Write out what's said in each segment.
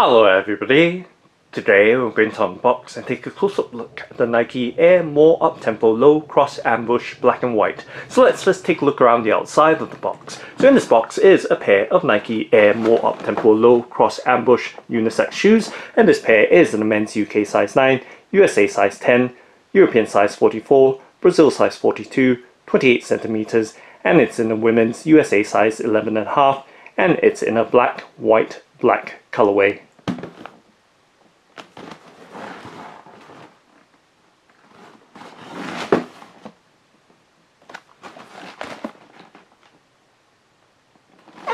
Hello everybody, today we're going to unbox and take a close-up look at the Nike Air More Uptempo Low Cross Ambush Black and White. So let's just take a look around the outside of the box. So in this box is a pair of Nike Air More Uptempo Low Cross Ambush unisex shoes, and this pair is in the men's UK size 9, USA size 10, European size 44, Brazil size 42, 28 cm, and it's in the women's USA size 11.5, and it's in a black, white, black colorway.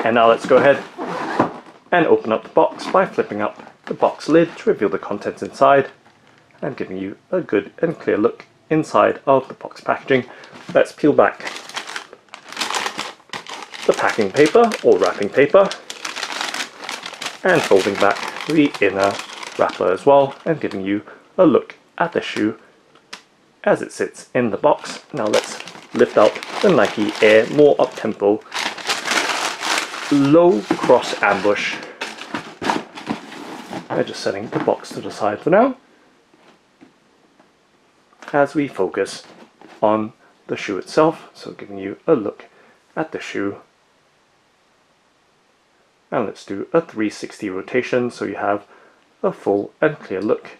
And now let's go ahead and open up the box by flipping up the box lid to reveal the contents inside and giving you a good and clear look inside of the box packaging. Let's peel back the packing paper or wrapping paper and folding back the inner wrapper as well and giving you a look at the shoe as it sits in the box. Now let's lift out the Nike Air More Uptempo Low Cross Ambush. We're just setting the box to the side for now as we focus on the shoe itself, so giving you a look at the shoe. And let's do a 360 rotation so you have a full and clear look.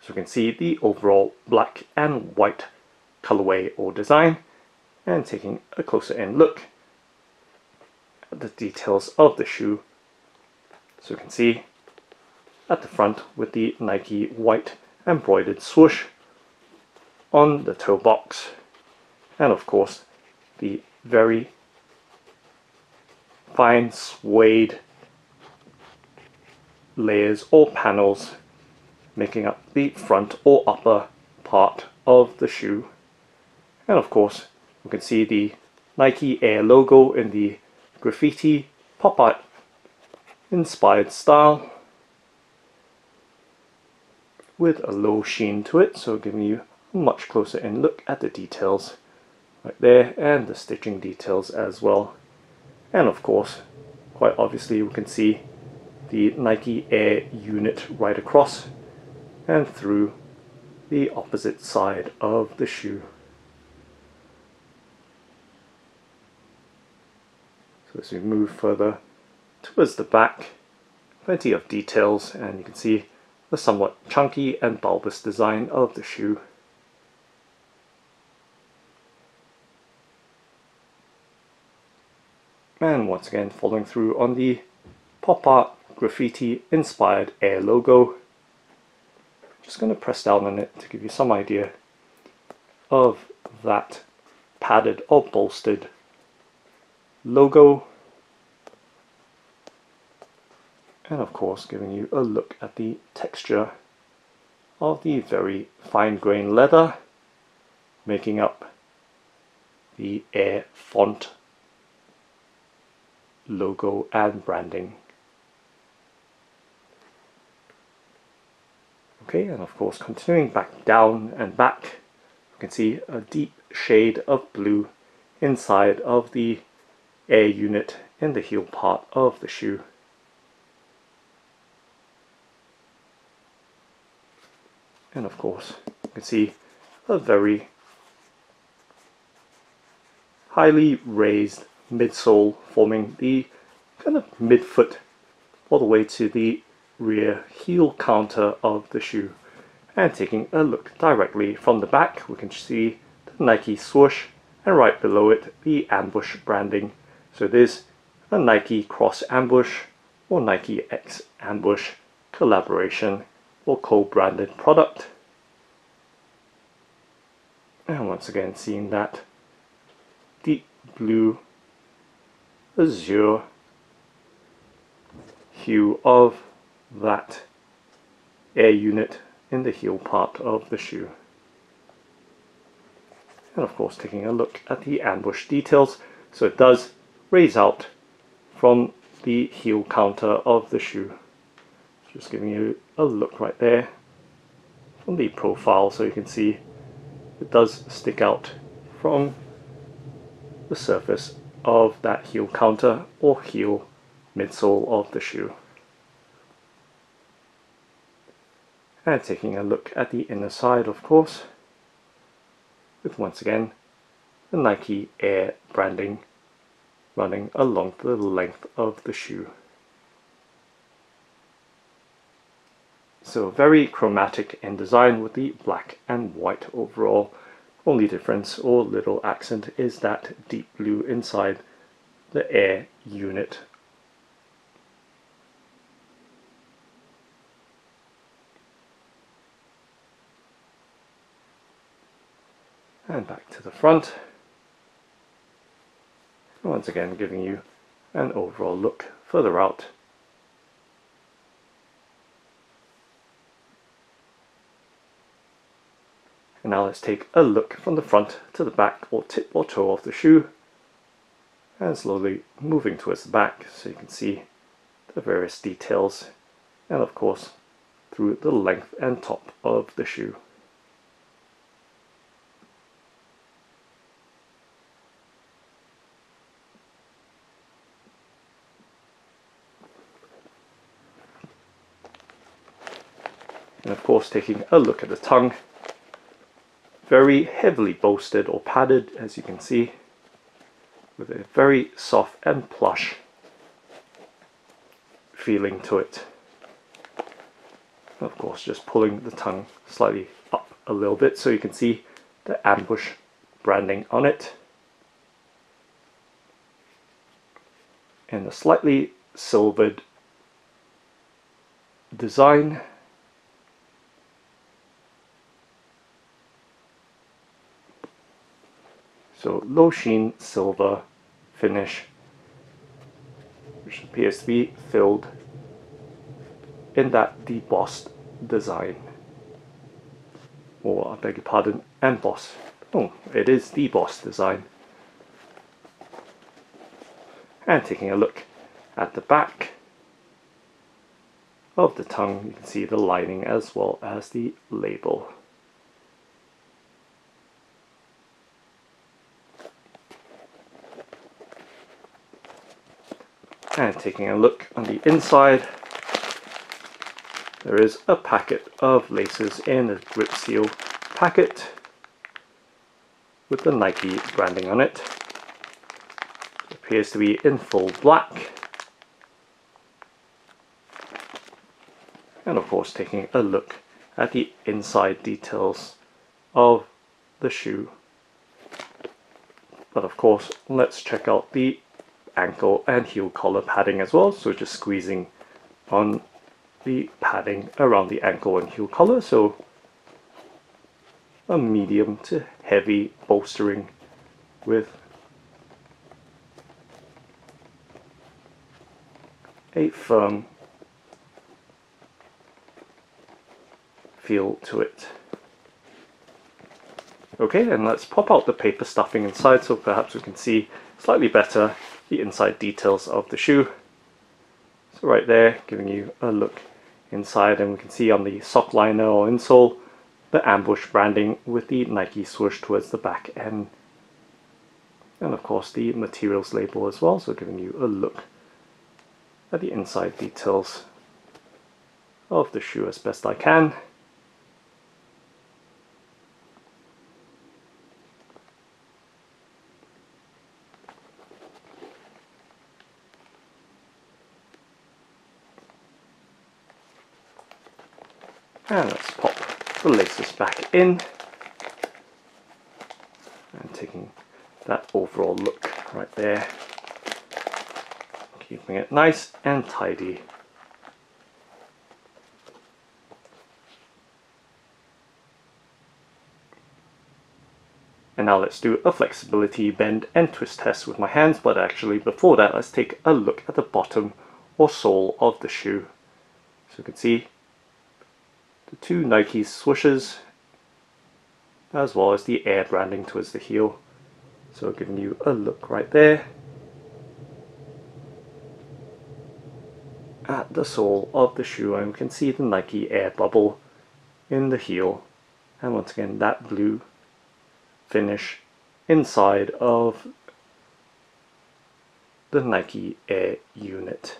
So you can see the overall black and white colorway or design, and taking a closer in look at the details of the shoe. So you can see at the front with the Nike white embroidered swoosh on the toe box, and of course the very fine suede layers or panels making up the front or upper part of the shoe. And of course you can see the Nike Air logo in the graffiti pop art inspired style with a low sheen to it, so giving you a much closer in look at the details right there and the stitching details as well. And of course quite obviously we can see the Nike Air unit right across and through the opposite side of the shoe. So as we move further towards the back, plenty of details, and you can see the somewhat chunky and bulbous design of the shoe. And once again following through on the pop art graffiti inspired Air logo. Just going to press down on it to give you some idea of that padded or bolstered logo, and of course giving you a look at the texture of the very fine-grained leather making up the Air font logo and branding. Okay, and of course continuing back down and back, you can see a deep shade of blue inside of the Air unit in the heel part of the shoe. And of course you can see a very highly raised midsole forming the kind of midfoot all the way to the rear heel counter of the shoe. And taking a look directly from the back, we can see the Nike swoosh and right below it the ambush branding. So there's a Nike Cross Ambush or Nike X Ambush collaboration or co-branded product. And once again seeing that deep blue azure hue of that Air unit in the heel part of the shoe. And of course taking a look at the ambush details, so it does raise out from the heel counter of the shoe. Just giving you a look right there from the profile, so you can see it does stick out from the surface of that heel counter or heel midsole of the shoe. And taking a look at the inner side, of course, with once again the Nike Air branding running along the length of the shoe. So very chromatic in design with the black and white overall. Only difference or little accent is that deep blue inside the Air unit. And back to the front, once again giving you an overall look further out. And now let's take a look from the front to the back or tip or toe of the shoe, and slowly moving towards the back so you can see the various details, and of course through the length and top of the shoe. And of course, taking a look at the tongue, very heavily bolstered or padded, as you can see, with a very soft and plush feeling to it. And of course, just pulling the tongue slightly up a little bit so you can see the Ambush branding on it, and a slightly silvered design. So low sheen silver finish, which appears to be filled in that debossed design, or I beg your pardon, embossed. Oh, it is debossed design. And taking a look at the back of the tongue, you can see the lining as well as the label. And taking a look on the inside, there is a packet of laces in a grip seal packet with the Nike branding on it. It appears to be in full black. And of course, taking a look at the inside details of the shoe. But of course, let's check out the ankle and heel collar padding as well. So just squeezing on the padding around the ankle and heel collar, so a medium to heavy bolstering with a firm feel to it. Okay, and let's pop out the paper stuffing inside so perhaps we can see slightly better the inside details of the shoe. So right there, giving you a look inside, and we can see on the sock liner or insole the Ambush branding with the Nike swoosh towards the back end, and of course the materials label as well, so giving you a look at the inside details of the shoe as best I can. And let's pop the laces back in, and taking that overall look right there, keeping it nice and tidy. And now let's do a flexibility bend and twist test with my hands, but actually before that, let's take a look at the bottom or sole of the shoe. So you can see the two Nike swooshes, as well as the Air branding towards the heel. So giving you a look right there at the sole of the shoe, and we can see the Nike Air bubble in the heel, and once again that blue finish inside of the Nike Air unit.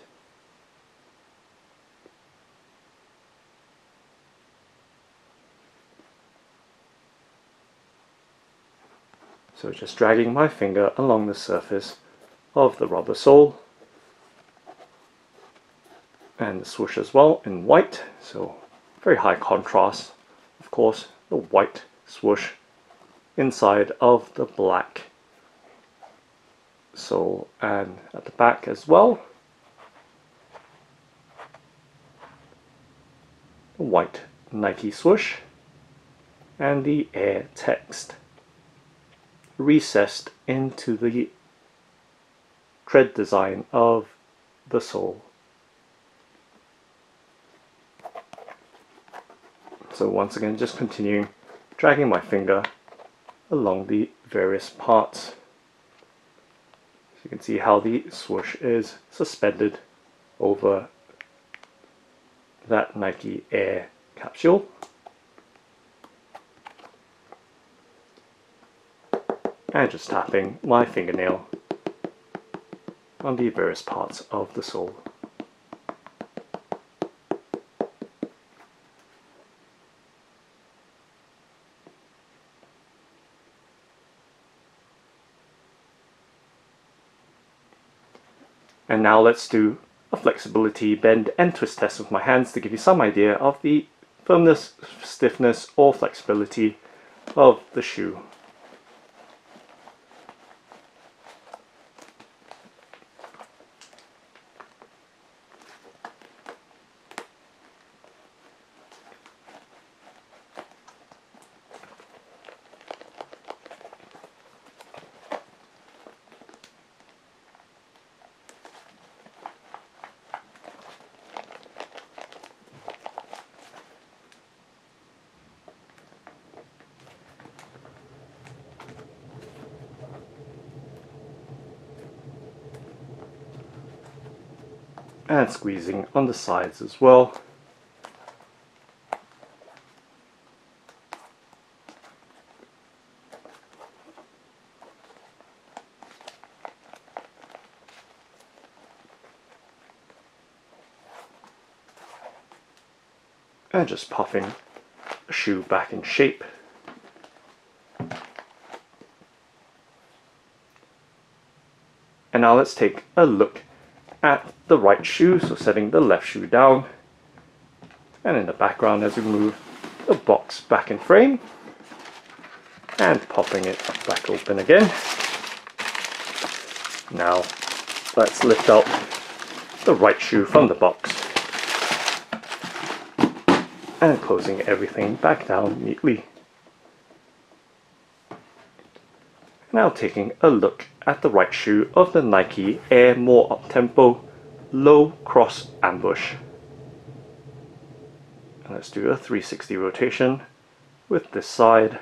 So just dragging my finger along the surface of the rubber sole and the swoosh as well in white, so very high contrast, of course, the white swoosh inside of the black sole and at the back as well, the white Nike swoosh and the Air text recessed into the tread design of the sole. So once again, just continuing dragging my finger along the various parts. So you can see how the swoosh is suspended over that Nike Air capsule. And just tapping my fingernail on the various parts of the sole. And now let's do a flexibility bend and twist test with my hands to give you some idea of the firmness, stiffness, or flexibility of the shoe. And squeezing on the sides as well. And just puffing the shoe back in shape. And now let's take a look at the right shoe, so setting the left shoe down, and in the background as we move the box back in frame and popping it back open again. Now let's lift up the right shoe from the box and closing everything back down neatly. Now taking a look at the right shoe of the Nike Air More Uptempo Low Cross Ambush. And let's do a 360 rotation with this side.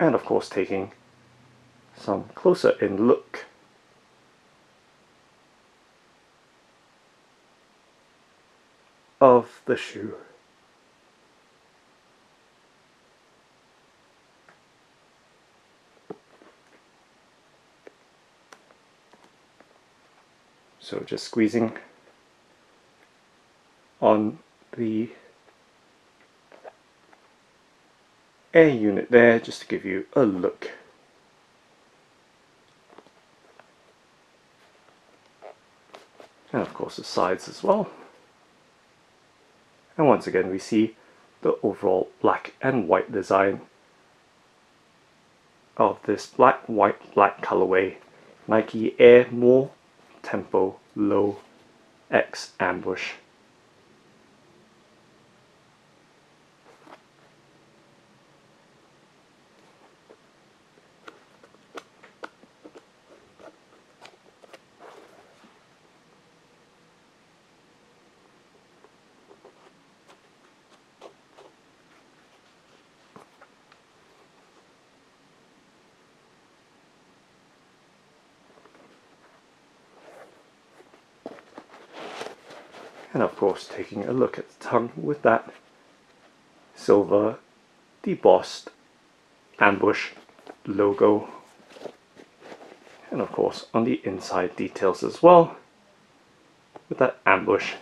And of course taking some closer in look. Of the shoe. So just squeezing on the air unit there just to give you a look. And of course the sides as well. And once again we see the overall black and white design of this black, white, black colorway Nike Air More Uptempo Low X Ambush. And of course taking a look at the tongue with that silver debossed Ambush logo, and of course on the inside details as well, with that Ambush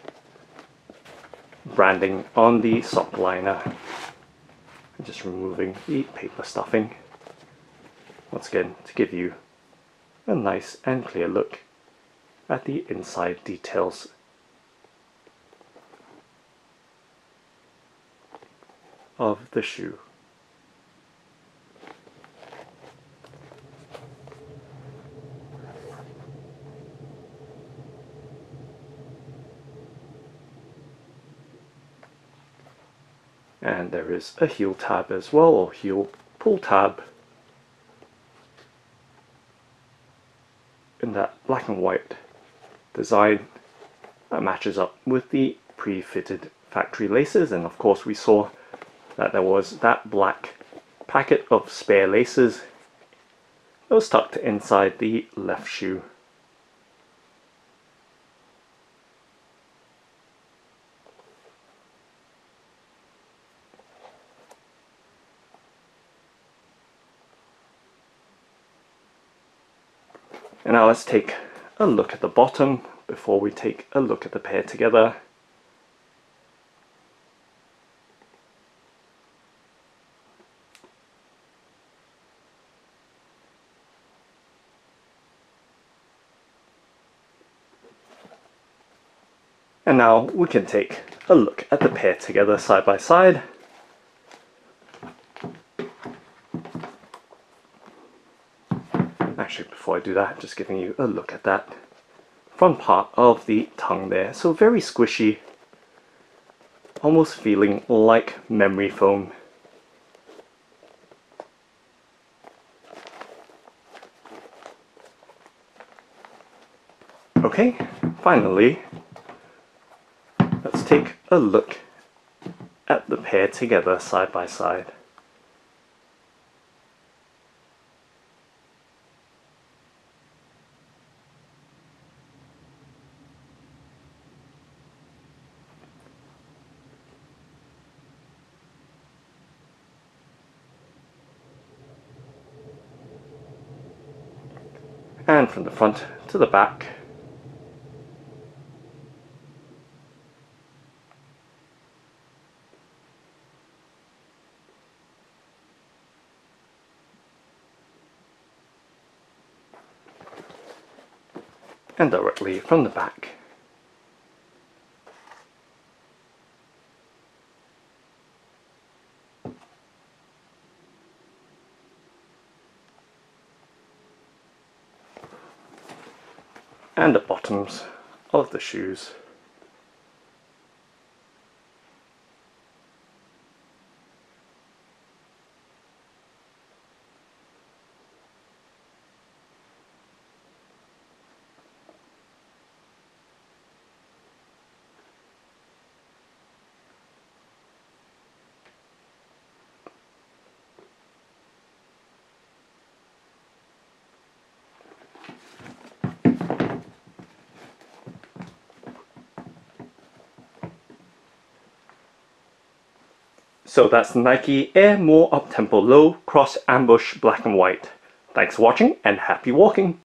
branding on the sock liner. And just removing the paper stuffing once again to give you a nice and clear look at the inside details. Of the shoe. And there is a heel tab as well, or heel pull tab, in that black and white design that matches up with the pre-fitted factory laces. And of course we saw that there was that black packet of spare laces that was tucked inside the left shoe. And now let's take a look at the bottom before we take a look at the pair together. And now we can take a look at the pair together side by side. Actually, before I do that, just giving you a look at that front part of the tongue there. So very squishy, almost feeling like memory foam. Okay, finally, let's take a look at the pair together side by side. And from the front to the back. And directly from the back. And the bottoms of the shoes. So that's Nike Air More Uptempo Low Cross Ambush Black and White. Thanks for watching and happy walking!